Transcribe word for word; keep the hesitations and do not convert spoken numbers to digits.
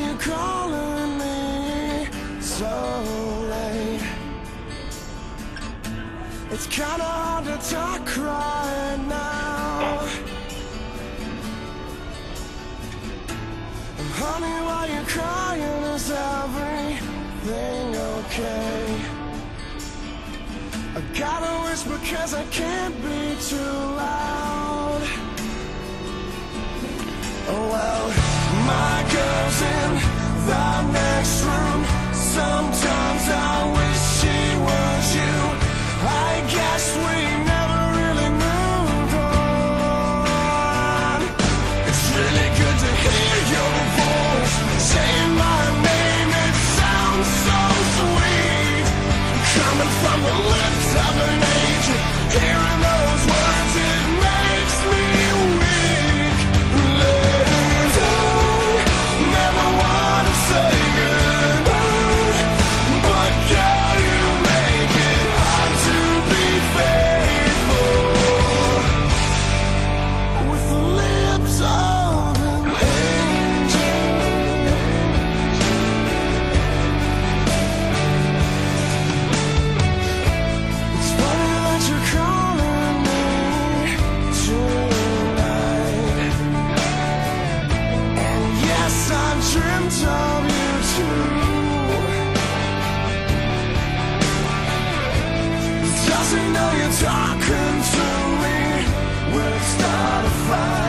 you're calling me so late. It's kinda hard to talk right now. And honey, while you're crying, is everything okay? I gotta whisper 'cause I can't be too loud. Oh well, my girl's in the next room. Sometimes I wish she was you. I guess we never really moved on. It's really good to hear your voice saying my name. It sounds so sweet, coming from the lips of an angel. Hearing those words, it makes me weak. Live on, never want to say goodbye, but girl, you make it hard to be faithful with the lips of an angel. It's funny that you're calling me tonight. And yes, I've dreamt of you too. Doesn't know you're talking to me. We'll start a fight.